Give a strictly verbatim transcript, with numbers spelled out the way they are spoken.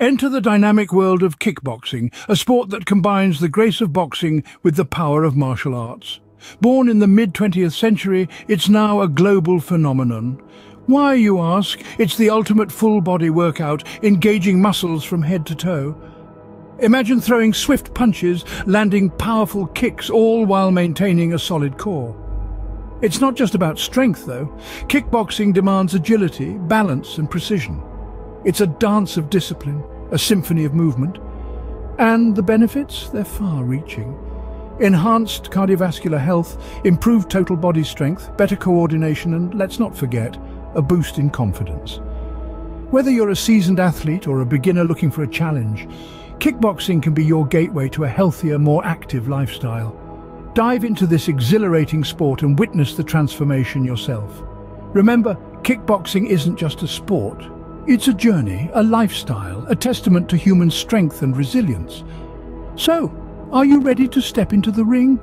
Enter the dynamic world of kickboxing, a sport that combines the grace of boxing with the power of martial arts. Born in the mid twentieth century, it's now a global phenomenon. Why, you ask? It's the ultimate full-body workout, engaging muscles from head to toe. Imagine throwing swift punches, landing powerful kicks, all while maintaining a solid core. It's not just about strength, though. Kickboxing demands agility, balance, and precision. It's a dance of discipline, a symphony of movement. And the benefits? They're far-reaching. Enhanced cardiovascular health, improved total body strength, better coordination, and let's not forget, a boost in confidence. Whether you're a seasoned athlete or a beginner looking for a challenge, kickboxing can be your gateway to a healthier, more active lifestyle. Dive into this exhilarating sport and witness the transformation yourself. Remember, kickboxing isn't just a sport. It's a journey, a lifestyle, a testament to human strength and resilience. So, are you ready to step into the ring?